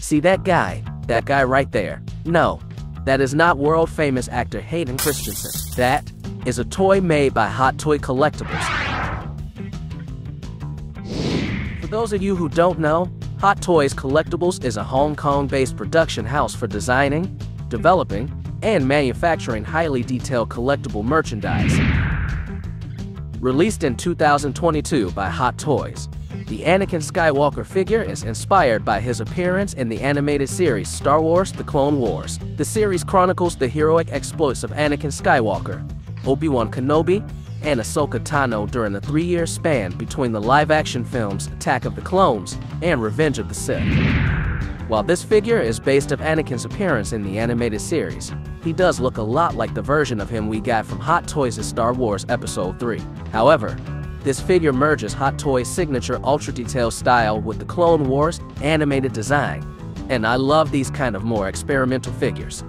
See that guy right there? No, that is not world-famous actor Hayden Christensen. That is a toy made by Hot Toy Collectibles. For those of you who don't know, Hot Toys Collectibles is a Hong Kong-based production house for designing, developing, and manufacturing highly detailed collectible merchandise. Released in 2022 by Hot Toys, the Anakin Skywalker figure is inspired by his appearance in the animated series Star Wars: The Clone Wars. The series chronicles the heroic exploits of Anakin Skywalker, Obi-Wan Kenobi, and Ahsoka Tano during the 3-year span between the live-action films Attack of the Clones and Revenge of the Sith. While this figure is based on Anakin's appearance in the animated series, he does look a lot like the version of him we got from Hot Toys' Star Wars Episode 3. However, this figure merges Hot Toys' signature ultra-detail style with the Clone Wars animated design, and I love these kind of more experimental figures.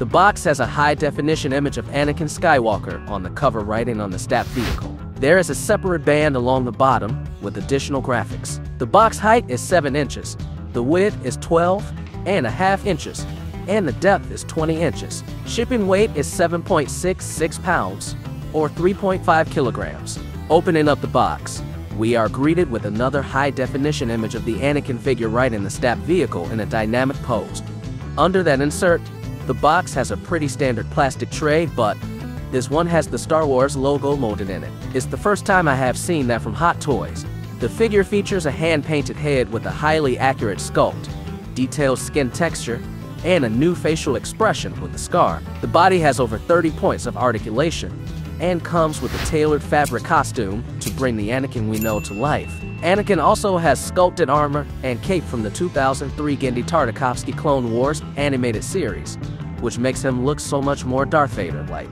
The box has a high-definition image of Anakin Skywalker on the cover riding on the STAP vehicle. There is a separate band along the bottom with additional graphics. The box height is 7 inches, the width is 12.5 inches, and the depth is 20 inches. Shipping weight is 7.66 pounds, or 3.5 kilograms. Opening up the box, we are greeted with another high-definition image of the Anakin figure riding the STAP vehicle in a dynamic pose. Under that insert, the box has a pretty standard plastic tray, but this one has the Star Wars logo molded in it. It's the first time I have seen that from Hot Toys. The figure features a hand-painted head with a highly accurate sculpt, detailed skin texture, and a new facial expression with the scar. The body has over 30 points of articulation, and comes with a tailored fabric costume to bring the Anakin we know to life. Anakin also has sculpted armor and cape from the 2003 Genndy Tartakovsky Clone Wars animated series, which makes him look so much more Darth Vader-like.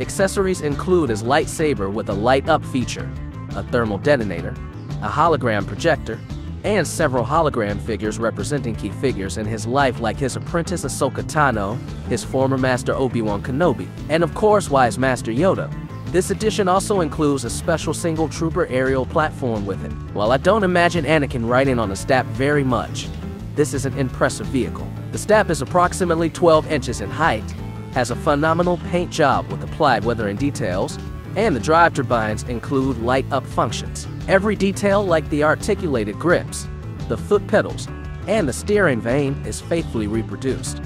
Accessories include his lightsaber with a light-up feature, a thermal detonator, a hologram projector, and several hologram figures representing key figures in his life like his apprentice Ahsoka Tano, his former master Obi-Wan Kenobi, and of course wise master Yoda. This edition also includes a special single trooper aerial platform with it. While I don't imagine Anakin riding on a STAP very much, this is an impressive vehicle. The STAP is approximately 12 inches in height, has a phenomenal paint job with applied weathering details, and the drive turbines include light-up functions. Every detail like the articulated grips, the foot pedals, and the steering vane is faithfully reproduced.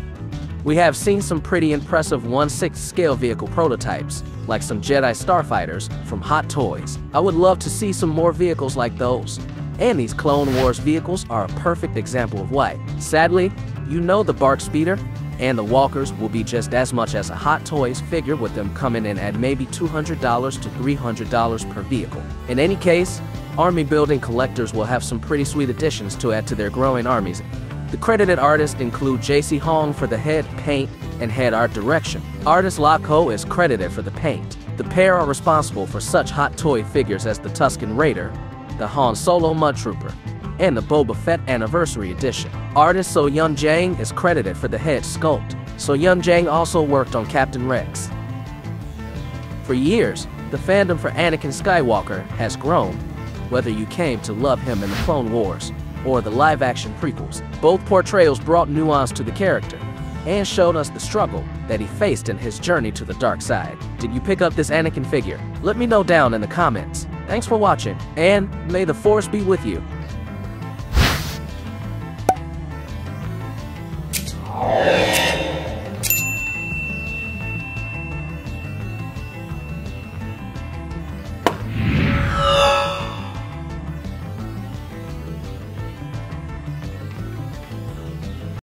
We have seen some pretty impressive 1/6 scale vehicle prototypes, like some Jedi Starfighters from Hot Toys. I would love to see some more vehicles like those, and these Clone Wars vehicles are a perfect example of why. Sadly, you know the Barkspeeder and the Walkers will be just as much as a Hot Toys figure, with them coming in at maybe $200 to $300 per vehicle. In any case, army building collectors will have some pretty sweet additions to add to their growing armies. The credited artists include JC Hong for the head paint and head art direction. Artist Laco is credited for the paint. The pair are responsible for such Hot Toy figures as the Tusken Raider, the Han Solo Mud Trooper, and the Boba Fett Anniversary Edition. Artist So Young Jang is credited for the head sculpt. So Young Jang also worked on Captain Rex. For years, the fandom for Anakin Skywalker has grown, whether you came to love him in the Clone Wars or the live-action prequels. Both portrayals brought nuance to the character and showed us the struggle that he faced in his journey to the dark side. Did you pick up this Anakin figure? Let me know down in the comments. Thanks for watching, and may the Force be with you.